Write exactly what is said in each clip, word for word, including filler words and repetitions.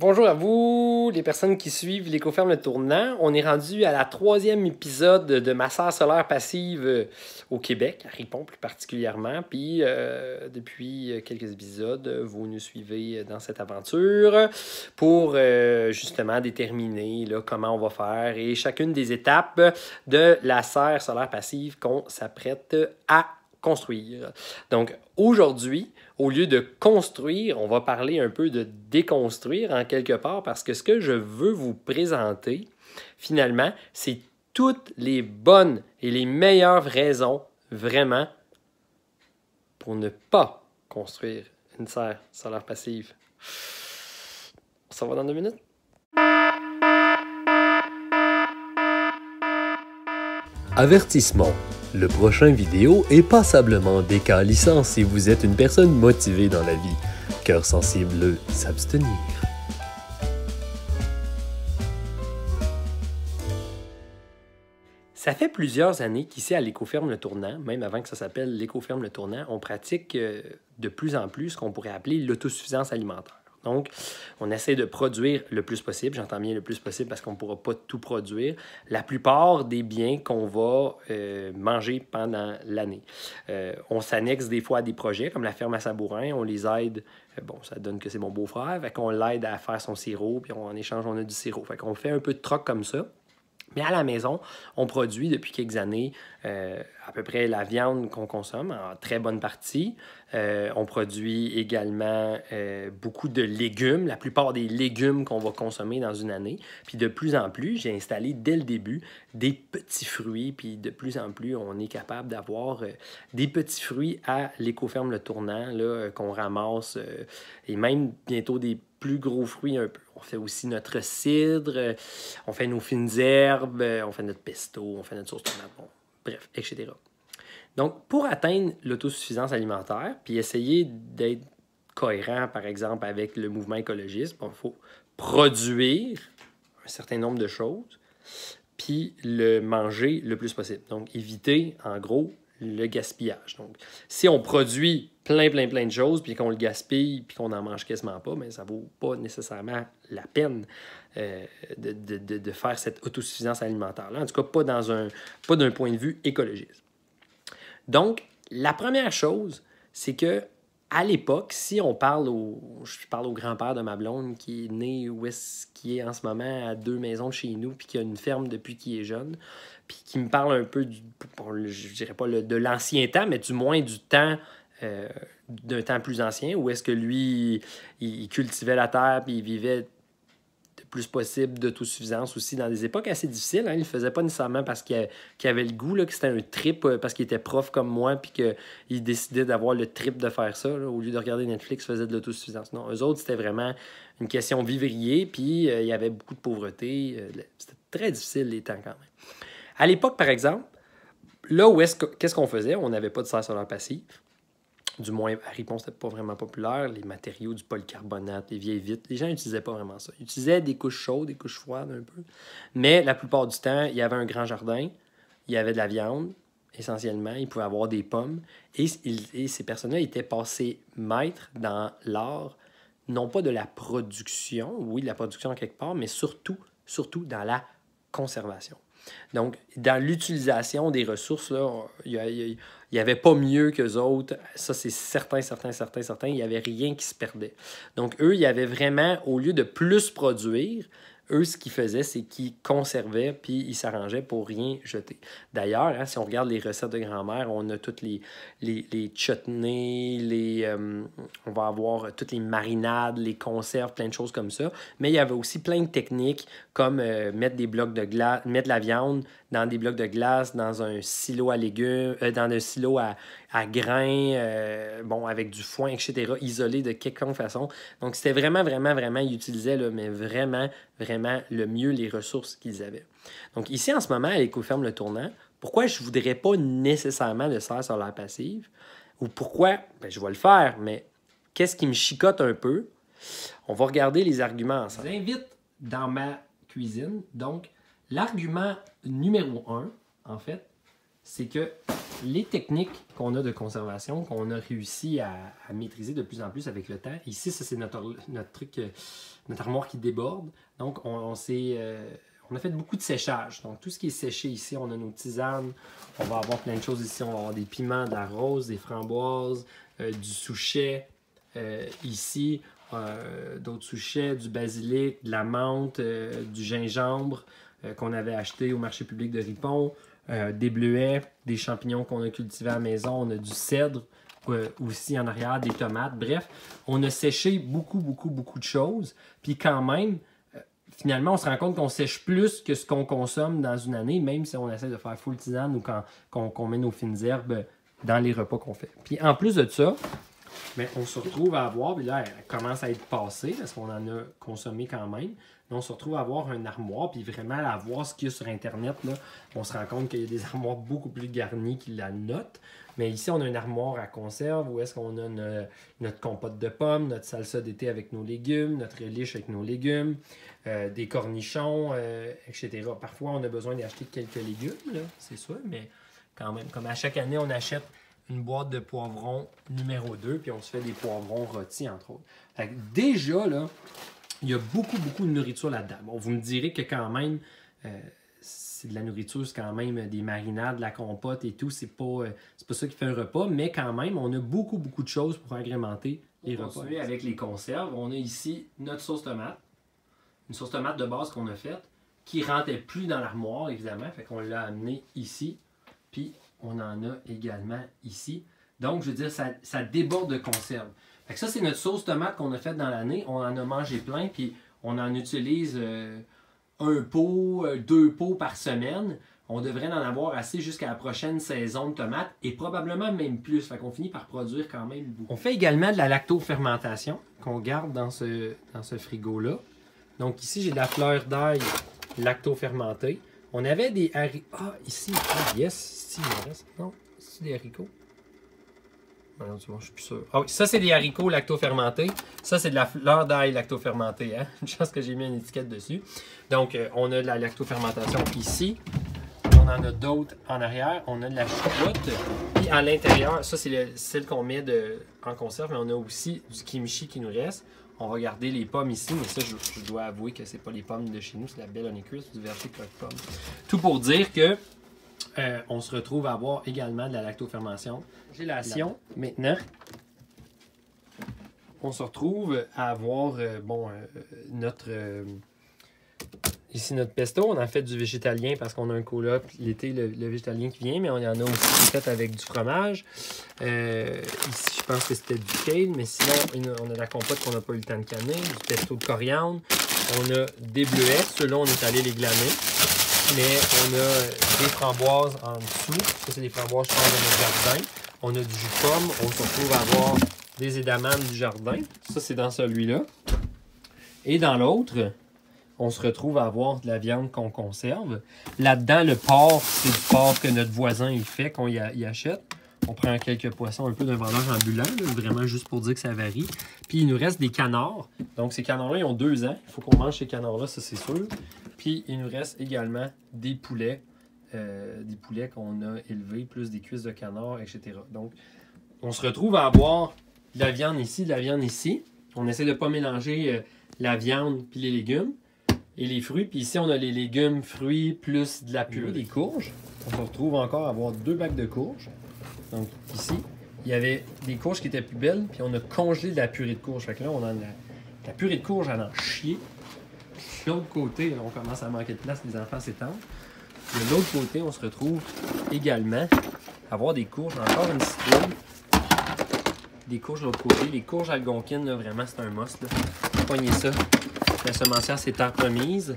Bonjour à vous, les personnes qui suivent l'Écoferme Le Tournant. On est rendu à la troisième épisode de ma serre solaire passive au Québec, à Ripon plus particulièrement. Puis, euh, depuis quelques épisodes, vous nous suivez dans cette aventure pour euh, justement déterminer là, comment on va faire et chacune des étapes de la serre solaire passive qu'on s'apprête à construire. Donc, aujourd'hui, au lieu de construire, on va parler un peu de déconstruire en quelque part parce que ce que je veux vous présenter, finalement, c'est toutes les bonnes et les meilleures raisons, vraiment, pour ne pas construire une serre solaire passive. On s'en va dans deux minutes. Avertissement. Le prochain vidéo est passablement décalissant si vous êtes une personne motivée dans la vie. Cœur sensible, s'abstenir. Ça fait plusieurs années qu'ici à l'Écoferme Le Tournant, même avant que ça s'appelle l'Écoferme Le Tournant, on pratique de plus en plus ce qu'on pourrait appeler l'autosuffisance alimentaire. Donc, on essaie de produire le plus possible. J'entends bien le plus possible parce qu'on ne pourra pas tout produire. La plupart des biens qu'on va euh, manger pendant l'année. Euh, on s'annexe des fois à des projets comme la ferme à Sabourin. On les aide. Euh, bon, ça donne que c'est mon beau-frère. Fait qu'on l'aide à faire son sirop. Puis on, en échange, on a du sirop. Fait qu'on fait un peu de troc comme ça. Mais à la maison, on produit depuis quelques années euh, à peu près la viande qu'on consomme en très bonne partie. Euh, on produit également euh, beaucoup de légumes, la plupart des légumes qu'on va consommer dans une année. Puis de plus en plus, j'ai installé dès le début des petits fruits. Puis de plus en plus, on est capable d'avoir euh, des petits fruits à l'Écoferme Le Tournant là, euh, qu'on ramasse euh, et même bientôt des plus gros fruits un peu. On fait aussi notre cidre, on fait nos fines herbes, on fait notre pesto, on fait notre sauce tomate, bon, bref, et cetera. Donc, pour atteindre l'autosuffisance alimentaire, puis essayer d'être cohérent, par exemple, avec le mouvement écologiste, il faut produire un certain nombre de choses, puis le manger le plus possible. Donc, éviter, en gros, le gaspillage. Donc, si on produit plein, plein, plein de choses, puis qu'on le gaspille, puis qu'on n'en mange quasiment pas, mais ça ne vaut pas nécessairement la peine euh, de, de, de faire cette autosuffisance alimentaire-là. En tout cas, pas dans un, pas d'un point de vue écologiste. Donc, la première chose, c'est que à l'époque, si on parle au... Je parle au grand-père de ma blonde qui est né où est-ce qu'il est en ce moment, à deux maisons de chez nous, puis qui a une ferme depuis qu'il est jeune, puis qui me parle un peu, du, bon, je dirais pas le, de l'ancien temps, mais du moins du temps, euh, d'un temps plus ancien, où est-ce que lui, il, il cultivait la terre, puis il vivait le plus possible d'autosuffisance aussi dans des époques assez difficiles. Hein? Il le faisait pas nécessairement parce qu'il avait le goût, là, que c'était un trip, parce qu'il était prof comme moi, puis qu'il décidait d'avoir le trip de faire ça. Là, au lieu de regarder Netflix, faisait de l'autosuffisance. Non, eux autres, c'était vraiment une question vivrier, puis euh, il y avait beaucoup de pauvreté. Euh, c'était très difficile les temps quand même. À l'époque, par exemple, là où est-ce qu'est-ce qu'on faisait? On n'avait pas de serre solaire passive. Du moins, à Ripon, c'était pas vraiment populaire. Les matériaux du polycarbonate, les vieilles vitres, les gens n'utilisaient pas vraiment ça. Ils utilisaient des couches chaudes, des couches froides un peu. Mais la plupart du temps, il y avait un grand jardin, il y avait de la viande, essentiellement. Ils pouvaient avoir des pommes. Et, ils, et ces personnes-là étaient passées maîtres dans l'art, non pas de la production, oui, de la production quelque part, mais surtout, surtout dans la conservation. Donc, dans l'utilisation des ressources, il n'y avait pas mieux qu'eux autres. Ça, c'est certain, certain, certain, certain. Il n'y avait rien qui se perdait. Donc, eux, il y avait vraiment, au lieu de plus produire, eux, ce qu'ils faisaient, c'est qu'ils conservaient puis ils s'arrangeaient pour rien jeter. D'ailleurs, hein, si on regarde les recettes de grand-mère, on a toutes les, les, les chutneys, les, euh, on va avoir toutes les marinades, les conserves, plein de choses comme ça. Mais il y avait aussi plein de techniques comme euh, mettre des blocs de glace, mettre la viande dans des blocs de glace, dans un silo à légumes, euh, dans un silo à, à grains, euh, bon, avec du foin, et cetera, isolé de quelconque façon. Donc, c'était vraiment, vraiment, vraiment, ils utilisaient, là, mais vraiment, vraiment, le mieux les ressources qu'ils avaient. Donc ici, en ce moment, à l'Écoferme Le Tournant, pourquoi je ne voudrais pas nécessairement de serre solaire passive? Ou pourquoi? Ben, je vais le faire, mais qu'est-ce qui me chicote un peu? On va regarder les arguments ensemble. Je vous invite dans ma cuisine. Donc, l'argument numéro un, en fait, c'est que les techniques qu'on a de conservation, qu'on a réussi à, à maîtriser de plus en plus avec le temps. Ici, ça c'est notre, notre truc, notre armoire qui déborde. Donc, on, on s'est... Euh, On a fait beaucoup de séchage, donc tout ce qui est séché ici, on a nos tisanes, on va avoir plein de choses ici, on va avoir des piments, de la rose, des framboises, euh, du souchet euh, ici, euh, d'autres souchets, du basilic, de la menthe, euh, du gingembre euh, qu'on avait acheté au marché public de Ripon, euh, des bleuets, des champignons qu'on a cultivés à la maison, on a du cèdre euh, aussi en arrière, des tomates, bref, on a séché beaucoup, beaucoup, beaucoup de choses, puis quand même, finalement, on se rend compte qu'on sèche plus que ce qu'on consomme dans une année, même si on essaie de faire full tisane ou quand, qu'on, qu'on met nos fines herbes dans les repas qu'on fait. Puis en plus de ça, bien, on se retrouve à avoir, puis là, elle commence à être passée parce qu'on en a consommé quand même, mais on se retrouve à avoir une armoire, puis vraiment à voir ce qu'il y a sur Internet, là, on se rend compte qu'il y a des armoires beaucoup plus garnies qui la notent. Mais ici, on a une armoire à conserve où est-ce qu'on a une, notre compote de pommes, notre salsa d'été avec nos légumes, notre relish avec nos légumes, euh, des cornichons, euh, et cetera. Parfois, on a besoin d'acheter quelques légumes, c'est sûr, mais quand même, comme à chaque année, on achète une boîte de poivrons numéro deux, puis on se fait des poivrons rôtis, entre autres. Fait que déjà, là, il y a beaucoup, beaucoup de nourriture là-dedans. Bon, vous me direz que quand même... Euh, c'est de la nourriture, c'est quand même des marinades, de la compote et tout. C'est pas, pas ça qui fait un repas, mais quand même, on a beaucoup, beaucoup de choses pour agrémenter les on repas. Avec les conserves, on a ici notre sauce tomate. Une sauce tomate de base qu'on a faite, qui ne rentrait plus dans l'armoire, évidemment. Fait qu'on l'a amenée ici, puis on en a également ici. Donc, je veux dire, ça, ça déborde de conserve. Fait que ça, c'est notre sauce tomate qu'on a faite dans l'année. On en a mangé plein, puis on en utilise... Euh, un pot, deux pots par semaine. On devrait en avoir assez jusqu'à la prochaine saison de tomates et probablement même plus. Fait qu'on finit par produire quand même beaucoup. On fait également de la lactofermentation qu'on garde dans ce, dans ce frigo-là. Donc ici, j'ai de la fleur d'ail lactofermentée. On avait des haricots. Ah, ici, ah, yes, ici, il me reste. Non, c'est des haricots. Non, je suis plus sûr. Ah oui, ça, c'est des haricots lactofermentés. Ça, c'est de la fleur d'ail lactofermentée. Hein? Je pense que j'ai mis une étiquette dessus. Donc, euh, on a de la lactofermentation ici. On en a d'autres en arrière. On a de la choucroute. Puis à l'intérieur, ça, c'est celle qu'on met de, en conserve. Mais on a aussi du kimchi qui nous reste. On va garder les pommes ici. Mais ça, je, je dois avouer que ce n'est pas les pommes de chez nous. C'est la belle onicus du verger croque-pomme. Tout pour dire que... Euh, on se retrouve à avoir également de la lactofermentation. Gélation, maintenant, on se retrouve à avoir euh, bon, euh, notre, euh, ici notre pesto. On en fait du végétalien parce qu'on a un coloc l'été, le, le végétalien qui vient, mais on y en a aussi fait avec du fromage. Euh, ici, je pense que c'était du kale, mais sinon, une, on a de la compote qu'on n'a pas eu le temps de canner, du pesto de coriandre. On a des bleuets, ceux-là, on est allé les glaner. Mais on a des framboises en dessous. Ça, c'est des framboises, je pense, de notre jardin. On a du jus de pomme. On se retrouve à avoir des édamames du jardin. Ça, c'est dans celui-là. Et dans l'autre, on se retrouve à avoir de la viande qu'on conserve. Là-dedans, le porc, c'est du porc que notre voisin il fait, qu'on y, y achète. On prend quelques poissons un peu d'un vendeur ambulant, là, vraiment juste pour dire que ça varie. Puis il nous reste des canards. Donc ces canards-là, ils ont deux ans. Il faut qu'on mange ces canards-là, ça c'est sûr. Puis il nous reste également des poulets, euh, des poulets qu'on a élevés, plus des cuisses de canard, et cetera. Donc on se retrouve à avoir de la viande ici, de la viande ici. On essaie de ne pas mélanger euh, la viande puis les légumes et les fruits. Puis ici, on a les légumes, fruits, plus de la purée, des courges. On se retrouve encore à avoir deux bacs de courges. Donc ici, il y avait des courges qui étaient plus belles, puis on a congelé de la purée de courge. Fait que là, on en a de la purée de courge à en chier. De l'autre côté, on commence à manquer de place, les enfants s'étendent. De l'autre côté, on se retrouve également à avoir des courges, encore une citrouille. Des courges de l'autre côté. Les courges algonquines, là, vraiment, c'est un must. Pognez ça. La semencière s'est en remise.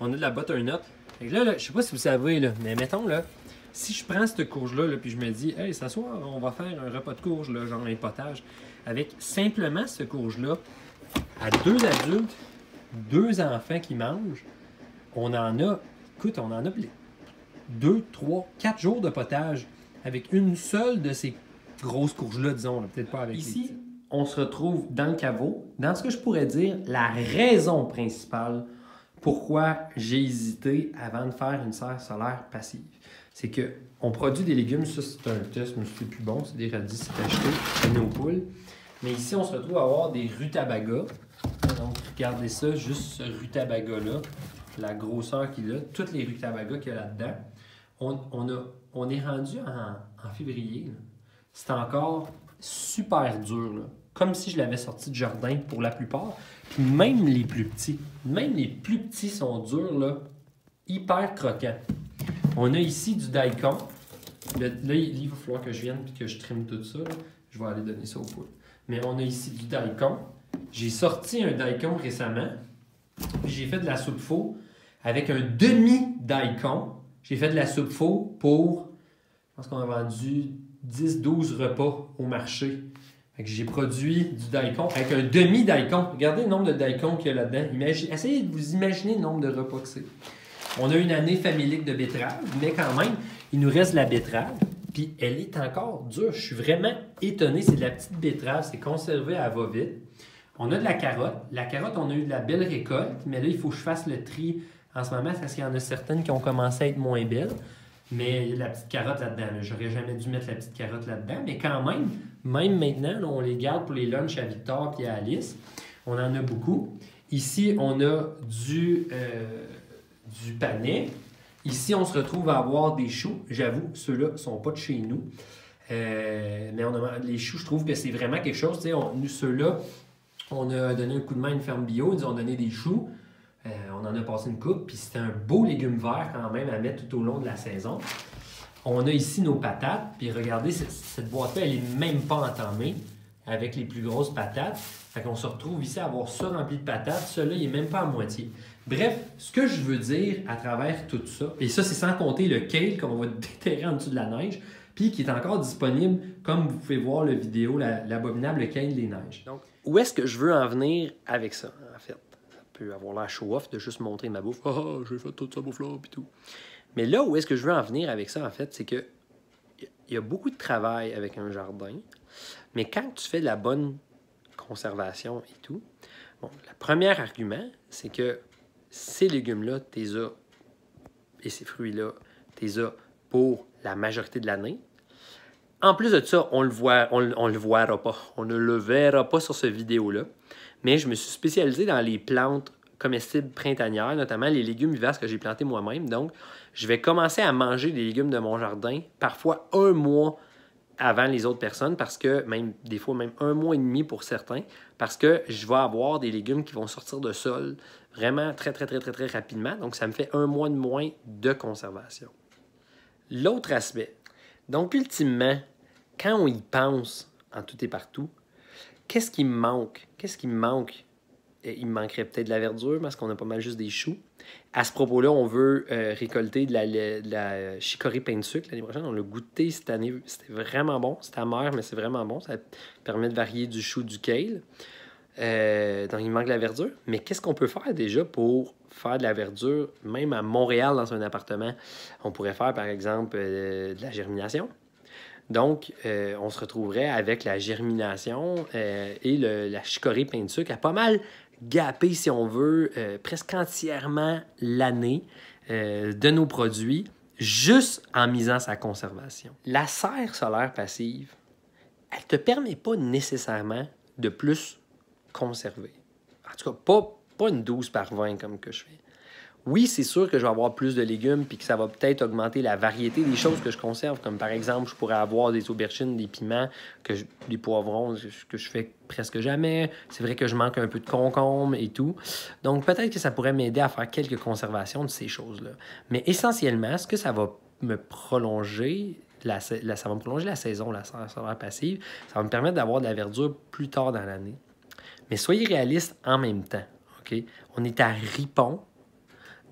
On a de la butternut. Fait que là, là je ne sais pas si vous savez, là, mais mettons là. Si je prends cette courge-là, là, puis je me dis, hey, ce soir, on va faire un repas de courge, là, genre un potage, avec simplement cette courge-là, à deux adultes, deux enfants qui mangent, on en a, écoute, on en a deux, trois, quatre jours de potage avec une seule de ces grosses courges-là, disons, peut-être pas avec ici, les... on se retrouve dans le caveau, dans ce que je pourrais dire la raison principale pourquoi j'ai hésité avant de faire une serre solaire passive. c'est qu'on produit des légumes, ça c'est un test, mais c'est plus bon, c'est des radis, c'est acheté, c'est mis aux poules. Mais ici, on se retrouve à avoir des rutabagas. Donc, regardez ça, juste ce rutabaga-là, la grosseur qu'il a, toutes les rutabagas qu'il y a là-dedans. On, on, a, on est rendu en, en février. C'est encore super dur, là. Comme si je l'avais sorti du jardin pour la plupart. Puis même les plus petits, même les plus petits sont durs, là, hyper croquants. On a ici du daikon. Là, il va falloir que je vienne et que je trimme tout ça, là. Je vais aller donner ça aux poules. Mais on a ici du daikon. J'ai sorti un daikon récemment. J'ai fait de la soupe faux avec un demi-daikon. J'ai fait de la soupe faux pour, je pense qu'on a vendu dix douze repas au marché. J'ai produit du daikon avec un demi-daikon. Regardez le nombre de daikons qu'il y a là-dedans. Imagine... Essayez de vous imaginer le nombre de repas que c'est. On a une année familique de betterave, mais quand même, il nous reste de la betterave. Puis elle est encore dure. Je suis vraiment étonné. C'est de la petite betterave. C'est conservé à va-vite. On a de la carotte. La carotte, on a eu de la belle récolte. Mais là, il faut que je fasse le tri en ce moment parce qu'il y en a certaines qui ont commencé à être moins belles. Mais il y a de la petite carotte là-dedans. Là. J'aurais jamais dû mettre la petite carotte là-dedans. Mais quand même, même maintenant, là, on les garde pour les lunchs à Victor et à Alice. On en a beaucoup. Ici, on a du, euh, du panais. Ici, on se retrouve à avoir des choux. J'avoue, ceux-là ne sont pas de chez nous. Euh, mais on a, les choux, je trouve que c'est vraiment quelque chose. Tu sais, on, nous, ceux-là, on a donné un coup de main à une ferme bio. Ils nous ont donné des choux. Euh, on en a passé une coupe. Puis c'était un beau légume vert quand même à mettre tout au long de la saison. On a ici nos patates. Puis regardez, cette, cette boîte-là, elle n'est même pas entamée avec les plus grosses patates. Fait qu'on se retrouve ici à avoir ça rempli de patates. Celui-là, il n'est même pas à moitié. Bref, ce que je veux dire à travers tout ça, et ça, c'est sans compter le kale qu'on va déterrer en dessous de la neige, puis qui est encore disponible, comme vous pouvez voir la vidéo, l'abominable kale des neiges. Donc, où est-ce que je veux en venir avec ça, en fait? Ça peut avoir l'air show-off de juste montrer ma bouffe. « Ah, j'ai fait toute sa bouffe-là, puis tout. » Mais là, où est-ce que je veux en venir avec ça, en fait, c'est que il y a beaucoup de travail avec un jardin, mais quand tu fais de la bonne conservation et tout, bon, le premier argument, c'est que ces légumes-là, t'es as, et ces fruits-là, t'es as pour la majorité de l'année. En plus de ça, on ne le, on, on le verra pas. On ne le verra pas sur cette vidéo-là. Mais je me suis spécialisé dans les plantes comestibles printanières, notamment les légumes vivaces que j'ai plantés moi-même. Donc, je vais commencer à manger des légumes de mon jardin, parfois un mois avant les autres personnes, parce que même des fois, même un mois et demi pour certains, parce que je vais avoir des légumes qui vont sortir de sol vraiment très, très, très, très, très rapidement. Donc, ça me fait un mois de moins de conservation. L'autre aspect. Donc, ultimement, quand on y pense en tout et partout, qu'est-ce qui me manque? Qu'est-ce qui me manque? Il me manquerait peut-être de la verdure parce qu'on a pas mal juste des choux. À ce propos-là, on veut euh, récolter de la, de la chicorée pain de sucre l'année prochaine. On l'a goûté cette année. C'était vraiment bon. C'était amer, mais c'est vraiment bon. Ça permet de varier du chou du kale. Euh, donc, il manque de la verdure. Mais qu'est-ce qu'on peut faire déjà pour faire de la verdure, même à Montréal, dans un appartement? On pourrait faire, par exemple, euh, de la germination. Donc, euh, on se retrouverait avec la germination euh, et le, la chicorée pain de sucre à pas mal gaper, si on veut, euh, presque entièrement l'année euh, de nos produits, juste en misant sa conservation. La serre solaire passive, elle ne te permet pas nécessairement de plus conserver. En tout cas, pas, pas une douze par vingt comme que je fais. Oui, c'est sûr que je vais avoir plus de légumes puis que ça va peut-être augmenter la variété des choses que je conserve, comme par exemple, je pourrais avoir des aubergines, des piments, que je, des poivrons que je fais presque jamais. C'est vrai que je manque un peu de concombre et tout. Donc, peut-être que ça pourrait m'aider à faire quelques conservations de ces choses-là. Mais essentiellement, ce que ça va me prolonger... La, la, ça va me prolonger la saison, la serre solaire passive. Ça va me permettre d'avoir de la verdure plus tard dans l'année. Mais soyez réalistes en même temps. Okay? On est à Ripon.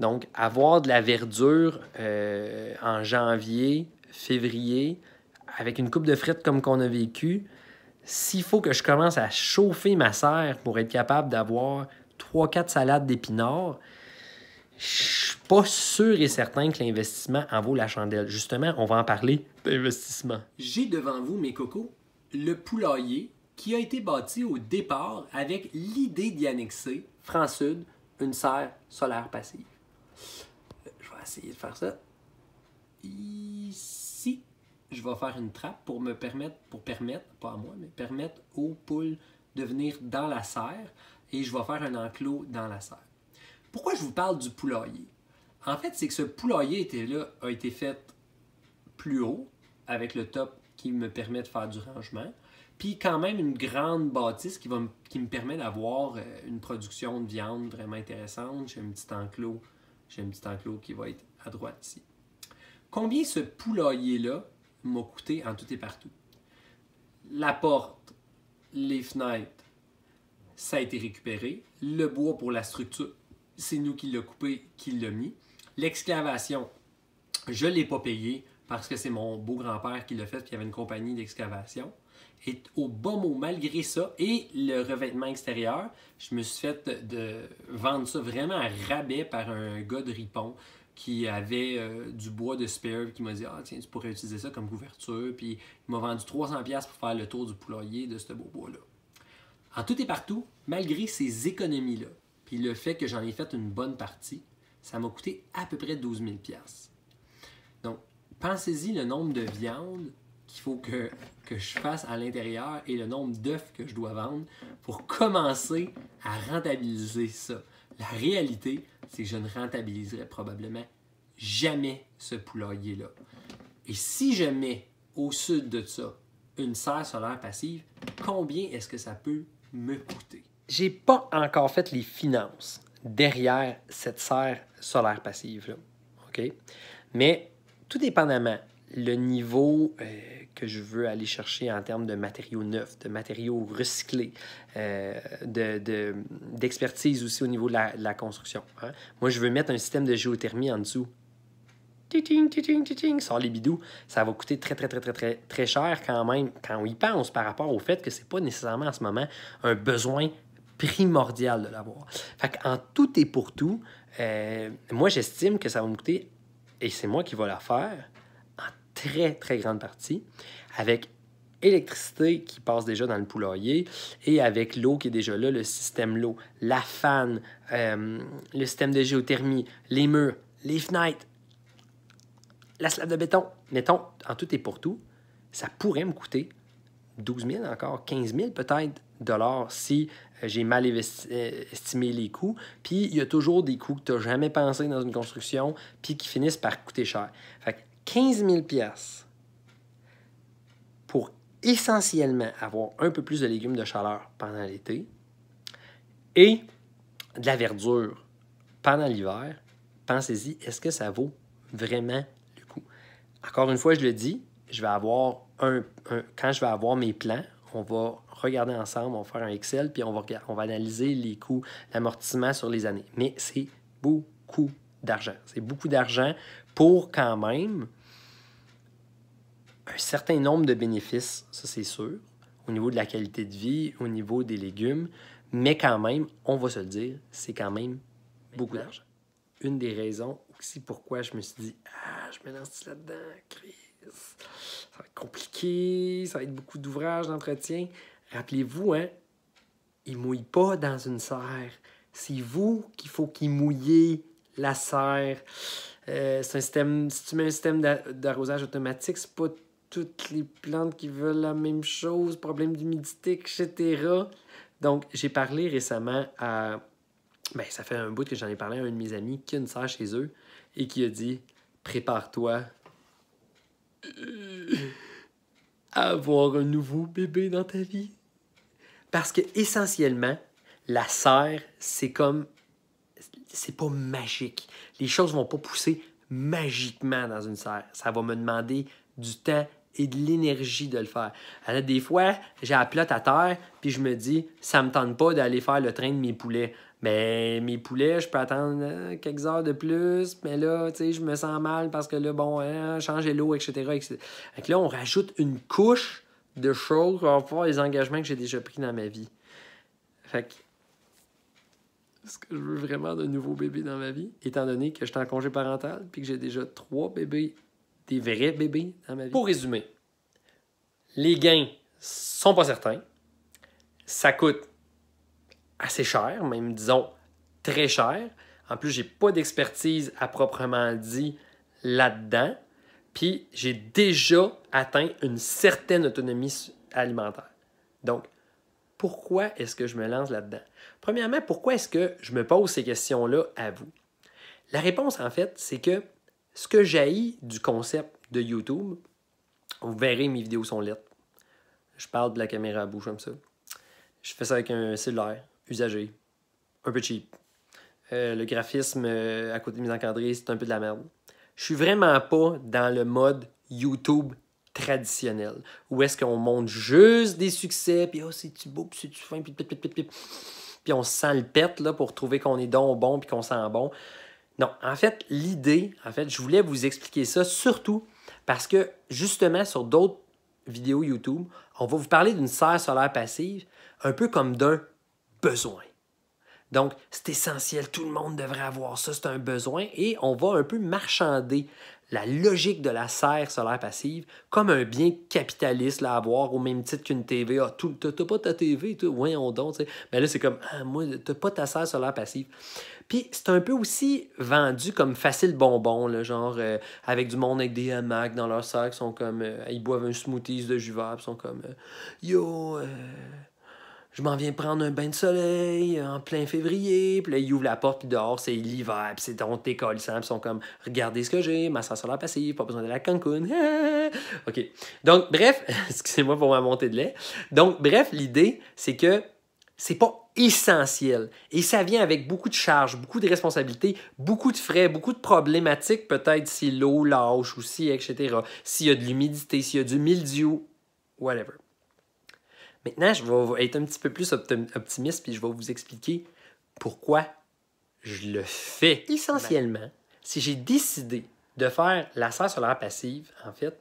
Donc, avoir de la verdure euh, en janvier, février, avec une coupe de frites comme qu'on a vécu, s'il faut que je commence à chauffer ma serre pour être capable d'avoir trois quatre salades d'épinards, je suis pas sûr et certain que l'investissement en vaut la chandelle. Justement, on va en parler d'investissement. J'ai devant vous, mes cocos, le poulailler qui a été bâti au départ avec l'idée d'y annexer, France Sud, une serre solaire passive. Je vais essayer de faire ça. ici, je vais faire une trappe pour me permettre, pour permettre, pas à moi, mais permettre aux poules de venir dans la serre et je vais faire un enclos dans la serre. Pourquoi je vous parle du poulailler? En fait, c'est que ce poulailler était là, a été fait plus haut, avec le top qui me permet de faire du rangement, puis quand même une grande bâtisse qui, va me, qui me permet d'avoir une production de viande vraiment intéressante. J'ai un petit enclos, j'ai un petit enclos qui va être à droite ici. Combien ce poulailler-là m'a coûté en tout et partout? La porte, les fenêtres, ça a été récupéré. Le bois pour la structure, c'est nous qui l'a coupé, qui l'a mis. L'excavation, je ne l'ai pas payé parce que c'est mon beau-grand-père qui l'a fait, puis il y avait une compagnie d'excavation. Et au bas mot, malgré ça, et le revêtement extérieur, je me suis fait de vendre ça vraiment à rabais par un gars de Ripon qui avait euh, du bois de spare, qui m'a dit « Ah, tiens, tu pourrais utiliser ça comme couverture. » Puis il m'a vendu trois cents dollars pour faire le tour du poulailler de ce beau bois-là. En tout et partout, malgré ces économies-là, puis le fait que j'en ai fait une bonne partie, ça m'a coûté à peu près douze mille dollars. Donc, pensez-y le nombre de viandes qu'il faut que, que je fasse à l'intérieur et le nombre d'œufs que je dois vendre pour commencer à rentabiliser ça. La réalité, c'est que je ne rentabiliserai probablement jamais ce poulailler-là. Et si je mets au sud de ça une serre solaire passive, combien est-ce que ça peut me coûter? J'ai pas encore fait les finances derrière cette serre solaire passive-là, OK? Mais tout dépendamment, le niveau euh, que je veux aller chercher en termes de matériaux neufs, de matériaux recyclés, euh, de, de, d'expertise aussi au niveau de la, de la construction. Hein? Moi, je veux mettre un système de géothermie en dessous. Titing, titing, titing, sort les bidous. Ça va coûter très, très, très, très, très, très cher quand même, quand on y pense par rapport au fait que ce n'est pas nécessairement en ce moment un besoin primordial de l'avoir. Fait qu'en tout et pour tout, euh, moi, j'estime que ça va me coûter, et c'est moi qui vais la faire, très, très grande partie, avec électricité qui passe déjà dans le poulailler et avec l'eau qui est déjà là, le système l'eau, la fan, euh, le système de géothermie, les murs, les fenêtres, la slab de béton. Mettons, en tout et pour tout, ça pourrait me coûter douze mille encore, quinze mille peut-être dollars si j'ai mal estimé les coûts. Puis, il y a toujours des coûts que tu n'as jamais pensé dans une construction puis qui finissent par coûter cher. Fait que quinze mille dollars pour essentiellement avoir un peu plus de légumes de chaleur pendant l'été et de la verdure pendant l'hiver, pensez-y, est-ce que ça vaut vraiment le coup? Encore une fois, je le dis, je vais avoir un, un quand je vais avoir mes plans, on va regarder ensemble, on va faire un Excel, puis on va, on va analyser les coûts, l'amortissement sur les années. Mais c'est beaucoup d'argent. C'est beaucoup d'argent pour quand même un certain nombre de bénéfices, ça c'est sûr, au niveau de la qualité de vie, au niveau des légumes, mais quand même, on va se le dire, c'est quand même beaucoup d'argent. Une des raisons aussi pourquoi je me suis dit « Ah, je me lance là-dedans, Chris, ça va être compliqué, ça va être beaucoup d'ouvrages, d'entretien. » Rappelez-vous, hein, il ne mouille pas dans une serre. C'est vous qu'il faut qu'il mouille la serre. Euh, c'est un système, si tu mets un système d'arrosage automatique, c'est pas toutes les plantes qui veulent la même chose, problème d'humidité, et cetera. Donc, j'ai parlé récemment à... Ben, ça fait un bout que j'en ai parlé à un de mes amis qui a une serre chez eux et qui a dit « Prépare-toi à avoir un nouveau bébé dans ta vie. » Parce que essentiellement, la serre, c'est comme... c'est pas magique. Les choses vont pas pousser magiquement dans une serre. Ça va me demander du temps et de l'énergie de le faire. Alors, des fois, j'ai la pelote à terre, puis je me dis, ça me tente pas d'aller faire le train de mes poulets. Mais mes poulets, je peux attendre quelques heures de plus, mais là, tu sais, je me sens mal parce que là, bon, hein, changer l'eau, et cetera, et cetera. Donc là, on rajoute une couche de choses pour avoir les engagements que j'ai déjà pris dans ma vie. Fait que, est-ce que je veux vraiment de nouveaux bébés dans ma vie? Étant donné que je suis en congé parental puis que j'ai déjà trois bébés, des vrais bébés dans ma vie. Pour résumer, les gains sont pas certains. Ça coûte assez cher, même disons très cher. En plus, j'ai pas d'expertise à proprement dit là-dedans. Puis, j'ai déjà atteint une certaine autonomie alimentaire. Donc, pourquoi est-ce que je me lance là-dedans? Premièrement, pourquoi est-ce que je me pose ces questions-là à vous? La réponse, en fait, c'est que ce que j'haïs du concept de YouTube, vous verrez, mes vidéos sont lettres. Je parle de la caméra à bouche comme ça. Je fais ça avec un cellulaire usagé, un peu cheap. Euh, le graphisme euh, à côté de mes encadrés, c'est un peu de la merde. Je suis vraiment pas dans le mode YouTube traditionnel, où est-ce qu'on monte juste des succès, puis « oh, c'est-tu beau, puis c'est-tu fin, puis pip, puis on se sent le pète là, pour trouver qu'on est donc bon, puis qu'on sent bon. » Non, en fait, l'idée, en fait, je voulais vous expliquer ça, surtout parce que, justement, sur d'autres vidéos YouTube, on va vous parler d'une serre solaire passive, un peu comme d'un besoin. Donc, c'est essentiel, tout le monde devrait avoir ça, c'est un besoin, et on va un peu marchander la logique de la serre solaire passive comme un bien capitaliste là, à avoir au même titre qu'une T V. Ah, t'as pas ta T V, toi, ouais, on donne, tu sais. Mais là, c'est comme, ah, moi, t'as pas ta serre solaire passive. Puis, c'est un peu aussi vendu comme facile bonbon, là, genre, euh, avec du monde avec des hamacs dans leur serre, qui sont comme, euh, ils boivent un smoothie de jus vert, puis sont comme, euh, yo, euh, je m'en viens prendre un bain de soleil en plein février. Puis là, ils ouvrent la porte, puis dehors, c'est l'hiver. Puis c'est donc décollissant. Puis ils sont comme, regardez ce que j'ai, ma serre solaire passive, pas besoin d'aller à Cancun. OK. Donc, bref, excusez-moi pour ma montée de lait. Donc, bref, l'idée, c'est que c'est pas essentiel. Et ça vient avec beaucoup de charges, beaucoup de responsabilités, beaucoup de frais, beaucoup de problématiques, peut-être si l'eau lâche ou si, et cetera. S'il y a de l'humidité, s'il y a du mildiou, whatever. Maintenant, je vais être un petit peu plus optimiste puis je vais vous expliquer pourquoi je le fais. Essentiellement, si j'ai décidé de faire la serre solaire passive, en fait,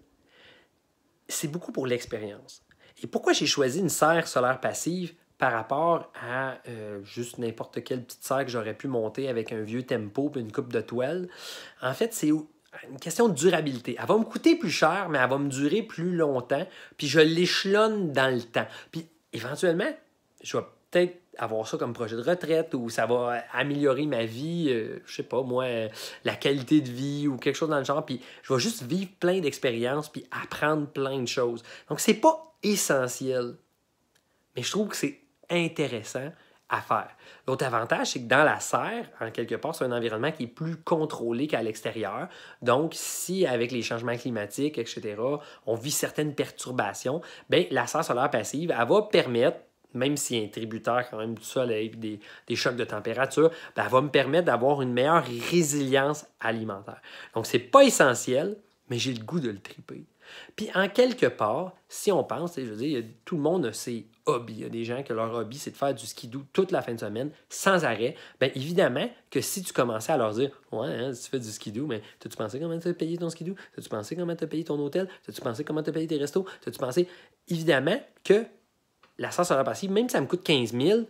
c'est beaucoup pour l'expérience. Et pourquoi j'ai choisi une serre solaire passive par rapport à euh, juste n'importe quelle petite serre que j'aurais pu monter avec un vieux tempo puis une coupe de toile? En fait, c'est une question de durabilité. Elle va me coûter plus cher, mais elle va me durer plus longtemps, puis je l'échelonne dans le temps. Puis éventuellement, je vais peut-être avoir ça comme projet de retraite ou ça va améliorer ma vie, euh, je sais pas moi, euh, la qualité de vie ou quelque chose dans le genre, puis je vais juste vivre plein d'expériences puis apprendre plein de choses. Donc, c'est pas essentiel, mais je trouve que c'est intéressant à faire. L'autre avantage, c'est que dans la serre, en quelque part, c'est un environnement qui est plus contrôlé qu'à l'extérieur. Donc, si avec les changements climatiques, et cetera, on vit certaines perturbations, bien, la serre solaire passive, elle va permettre, même si elle est tributaire quand même du soleil, des, des chocs de température, bien, elle va me permettre d'avoir une meilleure résilience alimentaire. Donc, c'est pas essentiel, mais j'ai le goût de le triper. Puis, en quelque part, si on pense, je veux dire, tout le monde a ses hobbies. Il y a des gens que leur hobby, c'est de faire du skidoo toute la fin de semaine, sans arrêt. Bien, évidemment que si tu commençais à leur dire « Ouais, hein, si tu fais du skidoo, mais t'as-tu pensé comment t'as payé ton skidoo? T'as-tu pensé comment t'as payé ton hôtel? T'as-tu pensé comment t'as payé tes restos? T'as-tu pensé... » Évidemment que la serre solaire passive, même si ça me coûte quinze mille,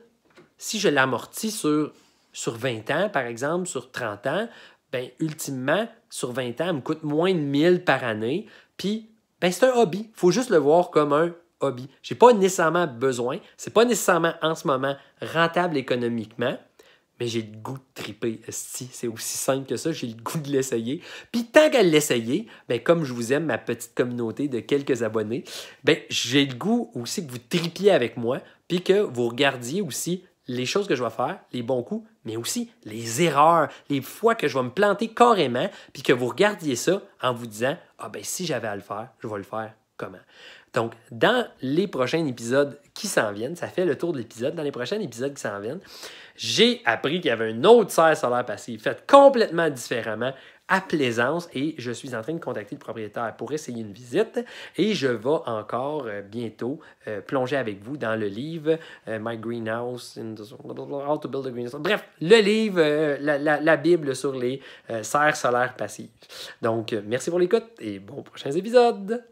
si je l'amortis sur, sur vingt ans, par exemple, sur trente ans, bien, ultimement, sur vingt ans, elle me coûte moins de mille par année. Puis, ben, c'est un hobby. Il faut juste le voir comme un hobby. Je n'ai pas nécessairement besoin. Ce n'est pas nécessairement, en ce moment, rentable économiquement. Mais j'ai le goût de triper. C'est aussi simple que ça. J'ai le goût de l'essayer. Puis, tant qu'à l'essayer, ben, comme je vous aime, ma petite communauté de quelques abonnés, ben, j'ai le goût aussi que vous tripiez avec moi puis que vous regardiez aussi les choses que je vais faire, les bons coups, mais aussi les erreurs, les fois que je vais me planter carrément, puis que vous regardiez ça en vous disant « Ah ben si j'avais à le faire, je vais le faire comment? » Donc, dans les prochains épisodes qui s'en viennent, ça fait le tour de l'épisode, dans les prochains épisodes qui s'en viennent, j'ai appris qu'il y avait une autre serre solaire passive faite complètement différemment à Plaisance et je suis en train de contacter le propriétaire pour essayer une visite et je vais encore euh, bientôt euh, plonger avec vous dans le livre euh, My Greenhouse, in the... How to Build a Greenhouse. Bref, le livre, euh, la, la, la Bible sur les euh, serres solaires passives. Donc, euh, merci pour l'écoute et bon prochains épisodes!